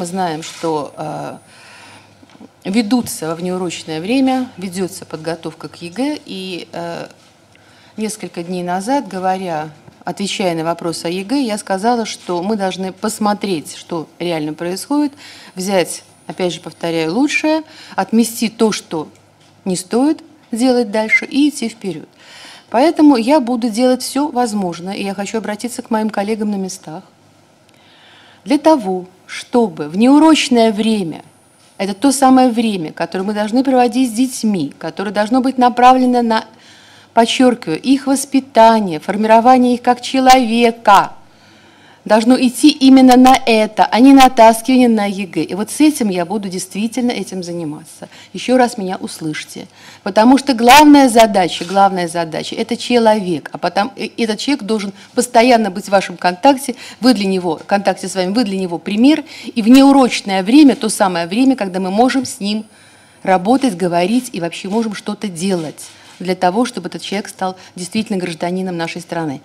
Мы знаем, что ведутся во внеурочное время, ведется подготовка к ЕГЭ, и несколько дней назад, отвечая на вопрос о ЕГЭ, я сказала, что мы должны посмотреть, что реально происходит, взять, опять же повторяю, лучшее, отмести то, что не стоит делать дальше, и идти вперед. Поэтому я буду делать все возможное, и я хочу обратиться к моим коллегам на местах, для того, чтобы в неурочное время, это то самое время, которое мы должны проводить с детьми, которое должно быть направлено на, подчеркиваю, их воспитание, формирование их как человека, должно идти именно на это, а не на натаскивание на ЕГЭ. И вот с этим я буду действительно этим заниматься. Еще раз меня услышьте. Потому что главная задача – это человек. А потом этот человек должен постоянно быть в вашем контакте, вы для него пример. И в неурочное время, то самое время, когда мы можем с ним работать, говорить и вообще можем что-то делать для того, чтобы этот человек стал действительно гражданином нашей страны.